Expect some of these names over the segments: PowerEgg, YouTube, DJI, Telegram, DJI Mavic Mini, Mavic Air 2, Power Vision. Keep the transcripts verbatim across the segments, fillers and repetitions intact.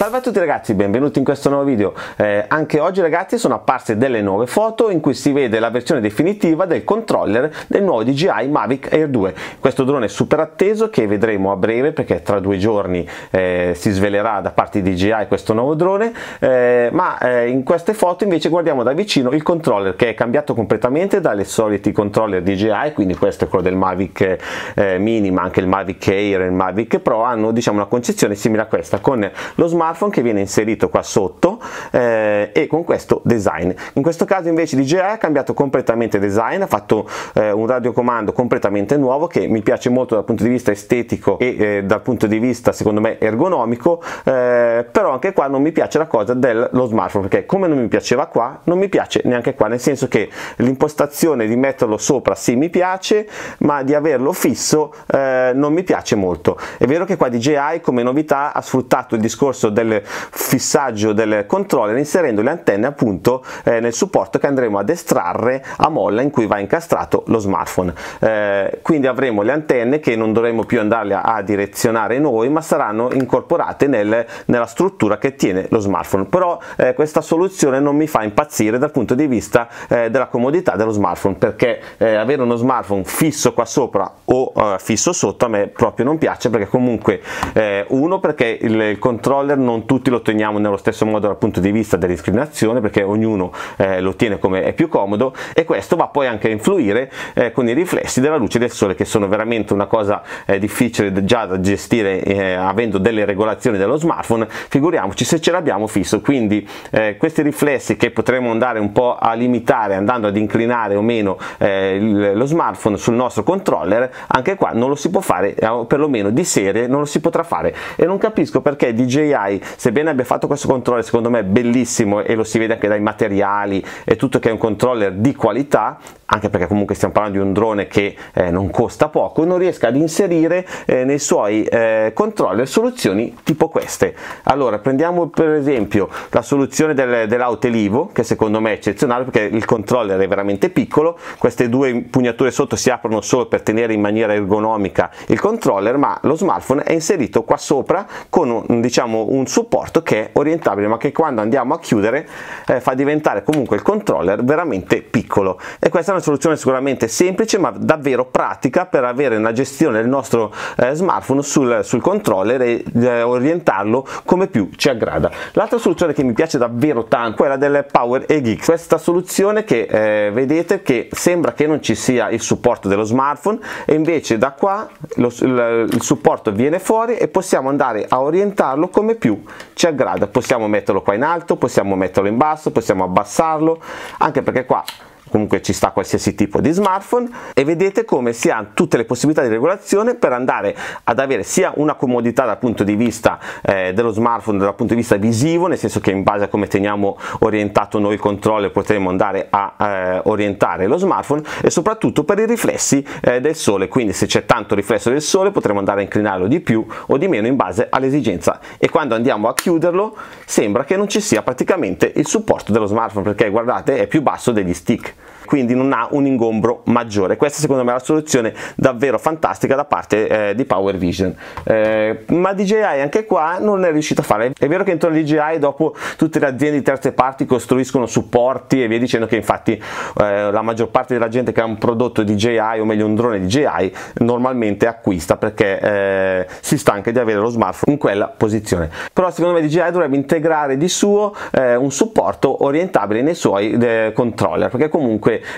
Salve a tutti ragazzi, benvenuti in questo nuovo video. Eh, anche oggi ragazzi sono apparse delle nuove foto in cui si vede la versione definitiva del controller del nuovo D J I Mavic Air due. Questo drone super atteso che vedremo a breve, perché tra due giorni eh, si svelerà da parte di D J I questo nuovo drone, eh, ma eh, in queste foto invece guardiamo da vicino il controller, che è cambiato completamente dalle soliti controller D J I. Quindi questo è quello del Mavic eh, Mini, ma anche il Mavic Air e il Mavic Pro hanno, diciamo, una concezione simile a questa, con lo smart che viene inserito qua sotto eh, e con questo design. In questo caso invece D J I ha cambiato completamente design, ha fatto eh, un radiocomando completamente nuovo che mi piace molto dal punto di vista estetico e eh, dal punto di vista secondo me ergonomico, eh, però anche qua non mi piace la cosa dello smartphone, perché come non mi piaceva qua non mi piace neanche qua, nel senso che l'impostazione di metterlo sopra sì mi piace, ma di averlo fisso eh, non mi piace molto. È vero che qua D J I come novità ha sfruttato il discorso del Del fissaggio del controller inserendo le antenne appunto eh, nel supporto che andremo ad estrarre a molla in cui va incastrato lo smartphone, eh, quindi avremo le antenne che non dovremo più andarle a, a direzionare noi, ma saranno incorporate nel, nella struttura che tiene lo smartphone. Però eh, questa soluzione non mi fa impazzire dal punto di vista eh, della comodità dello smartphone, perché eh, avere uno smartphone fisso qua sopra o eh, fisso sotto a me proprio non piace, perché comunque eh, uno perché il, il controller non Non tutti lo teniamo nello stesso modo dal punto di vista dell'inclinazione, perché ognuno eh, lo tiene come è più comodo, e questo va poi anche a influire eh, con i riflessi della luce del sole, che sono veramente una cosa eh, difficile già da gestire eh, avendo delle regolazioni dello smartphone, figuriamoci se ce l'abbiamo fisso. Quindi eh, questi riflessi che potremo andare un po' a limitare andando ad inclinare o meno eh, lo smartphone sul nostro controller, anche qua non lo si può fare, o perlomeno di serie non lo si potrà fare, e non capisco perché D J I, sebbene abbia fatto questo controller secondo me bellissimo, e lo si vede anche dai materiali e tutto che è un controller di qualità, anche perché comunque stiamo parlando di un drone che eh, non costa poco, non riesca ad inserire eh, nei suoi eh, controller soluzioni tipo queste. Allora prendiamo per esempio la soluzione del, dell'Autelivo, che secondo me è eccezionale perché il controller è veramente piccolo, queste due impugnature sotto si aprono solo per tenere in maniera ergonomica il controller, ma lo smartphone è inserito qua sopra con un, diciamo, un supporto che è orientabile, ma che quando andiamo a chiudere eh, fa diventare comunque il controller veramente piccolo. E questa è una soluzione sicuramente semplice ma davvero pratica per avere una gestione del nostro eh, smartphone sul, sul controller e eh, orientarlo come più ci aggrada. L'altra soluzione che mi piace davvero tanto è quella del PowerEgg, questa soluzione che eh, vedete che sembra che non ci sia il supporto dello smartphone, e invece da qua lo, il, il supporto viene fuori e possiamo andare a orientarlo come più ci aggrada. Possiamo metterlo qua in alto, possiamo metterlo in basso, possiamo abbassarlo, anche perché qua comunque ci sta qualsiasi tipo di smartphone, e vedete come si hanno tutte le possibilità di regolazione per andare ad avere sia una comodità dal punto di vista eh, dello smartphone, dal punto di vista visivo, nel senso che in base a come teniamo orientato noi il controller potremo andare a eh, orientare lo smartphone, e soprattutto per i riflessi eh, del sole. Quindi se c'è tanto riflesso del sole potremo andare a inclinarlo di più o di meno in base all'esigenza, e quando andiamo a chiuderlo sembra che non ci sia praticamente il supporto dello smartphone, perché guardate è più basso degli stick, quindi non ha un ingombro maggiore. Questa secondo me è la soluzione davvero fantastica da parte eh, di Power Vision, eh, ma D J I anche qua non è riuscita a fare. È vero che intorno a D J I dopo tutte le aziende di terze parti costruiscono supporti e via dicendo, che infatti eh, la maggior parte della gente che ha un prodotto D J I, o meglio un drone D J I, normalmente acquista, perché eh, si stanca di avere lo smartphone in quella posizione. Però secondo me D J I dovrebbe integrare di suo eh, un supporto orientabile nei suoi eh, controller, perché comunque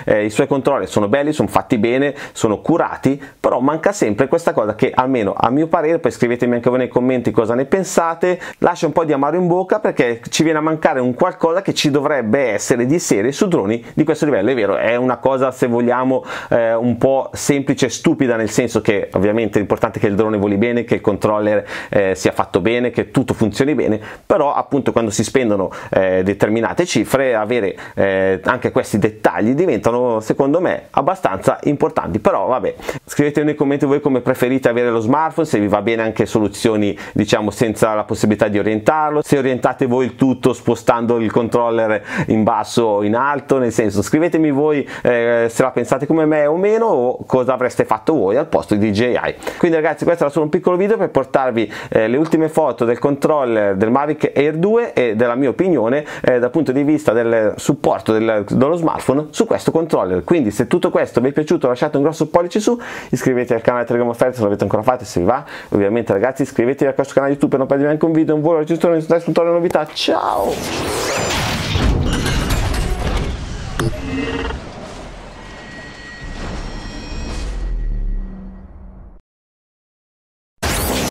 Eh, i suoi controller sono belli, sono fatti bene, sono curati, però manca sempre questa cosa che, almeno a mio parere, poi scrivetemi anche voi nei commenti cosa ne pensate, lascia un po' di amaro in bocca, perché ci viene a mancare un qualcosa che ci dovrebbe essere di serie su droni di questo livello. È vero, è una cosa, se vogliamo, eh, un po' semplice e stupida, nel senso che ovviamente è importante che il drone voli bene, che il controller eh, sia fatto bene, che tutto funzioni bene, però appunto quando si spendono eh, determinate cifre, avere eh, anche questi dettagli di diventano secondo me abbastanza importanti. Però vabbè, scrivete nei commenti voi come preferite avere lo smartphone, se vi va bene anche soluzioni diciamo senza la possibilità di orientarlo, se orientate voi il tutto spostando il controller in basso o in alto, nel senso scrivetemi voi eh, se la pensate come me o meno, o cosa avreste fatto voi al posto di D J I. Quindi ragazzi, questo era solo un piccolo video per portarvi eh, le ultime foto del controller del Mavic Air due e della mia opinione eh, dal punto di vista del supporto del, dello smartphone su questo controller. Quindi se tutto questo vi è piaciuto lasciate un grosso pollice su, iscrivetevi al canale Telegram offerto se non l'avete ancora fatto, se vi va ovviamente ragazzi, iscrivetevi a questo canale YouTube per non perdere neanche un video, un volo, registrazione, tutorial, novità. Ciao!